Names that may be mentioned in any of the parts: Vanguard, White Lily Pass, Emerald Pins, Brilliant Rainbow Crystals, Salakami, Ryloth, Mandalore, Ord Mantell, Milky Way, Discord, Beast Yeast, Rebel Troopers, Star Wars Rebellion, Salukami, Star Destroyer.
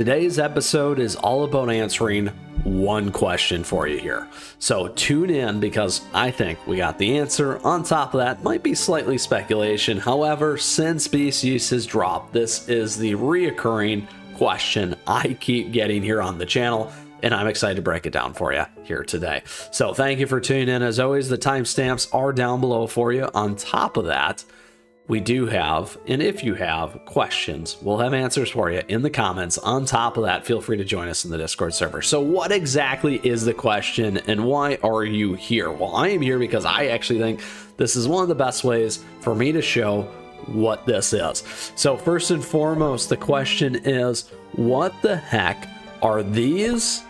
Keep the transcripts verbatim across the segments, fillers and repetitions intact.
Today's episode is all about answering one question for you here. So tune in because I think we got the answer. On top of that, might be slightly speculation. However, since Beast Yeast has dropped, this is the reoccurring question I keep getting here on the channel, and I'm excited to break it down for you here today. So thank you for tuning in. As always, the timestamps are down below for you. On top of that, we do have, and if you have questions, we'll have answers for you in the comments. On top of that, feel free to join us in the Discord server. So what exactly is the question and why are you here? Well, I am here because I actually think this is one of the best ways for me to show what this is. So first and foremost, the question is, what the heck are these?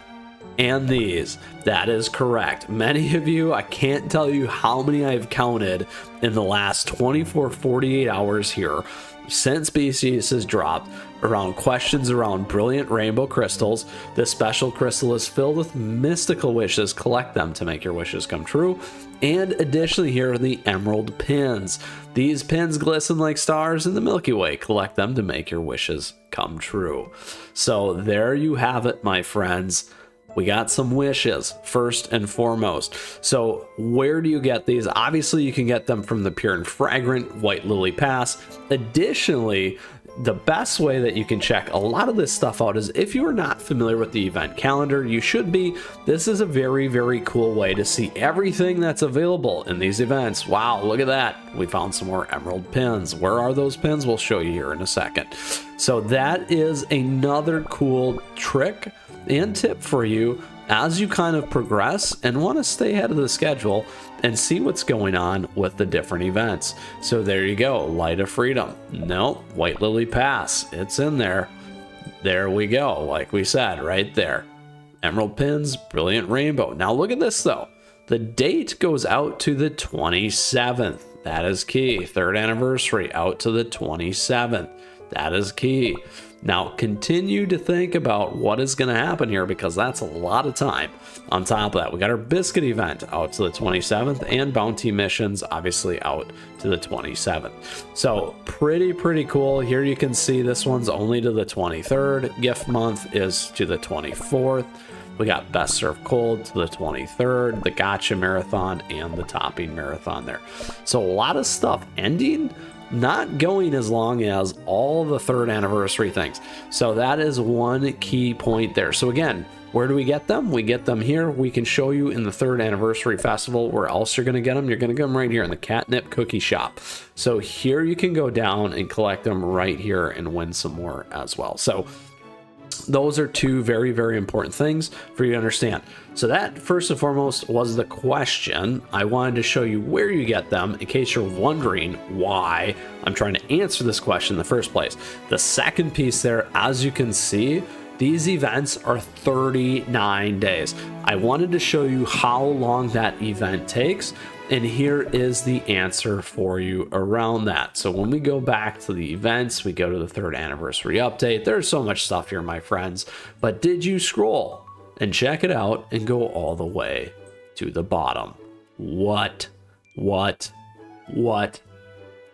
And these. That is correct. Many of you, I can't tell you how many I've counted in the last twenty-four, forty-eight hours here since Beast Yeast has dropped around questions around Brilliant Rainbow Crystals. This special crystal is filled with mystical wishes. Collect them to make your wishes come true. And additionally, here are the Emerald Pins. These pins glisten like stars in the Milky Way. Collect them to make your wishes come true. So there you have it, my friends. We got some wishes first and foremost. So where do you get these? Obviously, you can get them from the Pure and Fragrant White Lily Pass. Additionally, the best way that you can check a lot of this stuff out is if you are not familiar with the event calendar, you should be. This is a very, very cool way to see everything that's available in these events. Wow, look at that. We found some more Emerald Pins. Where are those pins? We'll show you here in a second. So that is another cool trick and tip for you as you kind of progress and want to stay ahead of the schedule and see what's going on with the different events. So there you go. Light of Freedom. Nope. White Lily Pass. It's in there. There we go. Like we said, right there. Emerald Pins, Brilliant Rainbow. Now look at this though. The date goes out to the twenty-seventh. That is key. Third anniversary out to the twenty-seventh. That is key. Now, continue to think about what is going to happen here because that's a lot of time. On top of that, we got our Biscuit event out to the twenty-seventh and Bounty Missions, obviously, out to the twenty-seventh. So, pretty, pretty cool. Here you can see this one's only to the twenty-third. Gift Month is to the twenty-fourth. We got Best Served Cold to the twenty-third, the Gotcha Marathon, and the Topping Marathon there. So, a lot of stuff ending. Not going as long as all the third anniversary things. So that is one key point there. So again, where do we get them? We get them here. We can show you in the third anniversary festival. Where else you're going to get them? You're going to get them right here in the catnip cookie shop. So here you can go down and collect them right here and win some more as well. So those are two very, very important things for you to understand. So that first and foremost was the question. I wanted to show you where you get them in case you're wondering why I'm trying to answer this question in the first place. The second piece there, as you can see, these events are thirty-nine days. I wanted to show you how long that event takes. And here is the answer for you around that. So when we go back to the events, we go to the third anniversary update. There's so much stuff here, my friends. But did you scroll and check it out and go all the way to the bottom? What? What? What?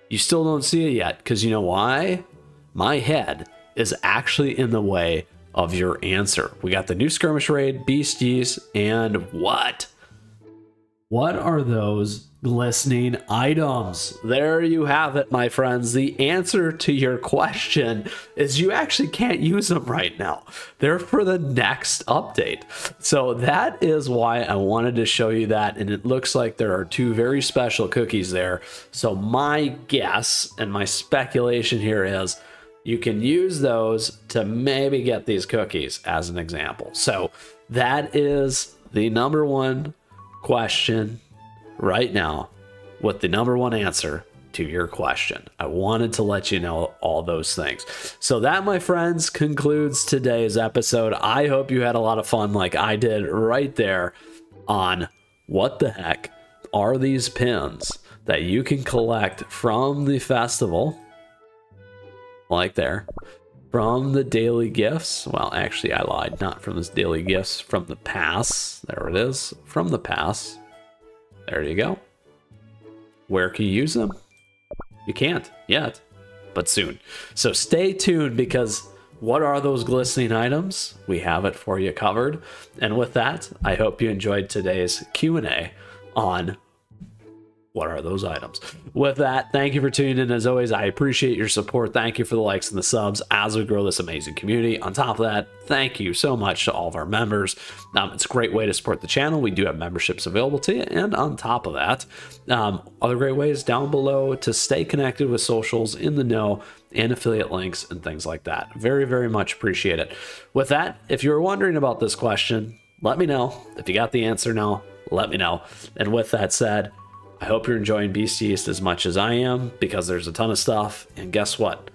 You still don't see it yet because you know why? My head is actually in the way of your answer. We got the new skirmish raid, Beast Yeast, and what? What are those glistening items? There you have it, my friends. The answer to your question is you actually can't use them right now. They're for the next update. So that is why I wanted to show you that. And it looks like there are two very special cookies there. So my guess and my speculation here is you can use those to maybe get these cookies as an example. So that is the number one question right now with the number one answer to your question. I wanted to let you know all those things. So that, my friends, concludes today's episode. I hope you had a lot of fun like I did right there on what the heck are these pins that you can collect from the festival, like there, from the daily gifts. Well, actually, I lied. Not from this daily gifts, from the pass. There it is. From the pass. There you go. Where can you use them? You can't yet, but soon. So stay tuned because What are those glistening items? We have it for you covered. And with that, I hope you enjoyed today's Q and A on what are those items. With that, thank you for tuning in. As always, I appreciate your support. Thank you for the likes and the subs as we grow this amazing community. On top of that, thank you so much to all of our members. Um, it's a great way to support the channel. We do have memberships available to you. And on top of that, um, other great ways down below to stay connected with socials, in the know, and affiliate links and things like that. Very, very much appreciate it. With that, if you were wondering about this question, let me know. If you got the answer now, let me know. And with that said, I hope you're enjoying Beast Yeast as much as I am, because there's a ton of stuff. And guess what?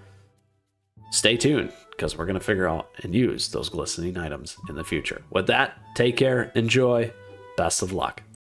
Stay tuned, because we're going to figure out and use those glistening items in the future. With that, take care, enjoy, best of luck.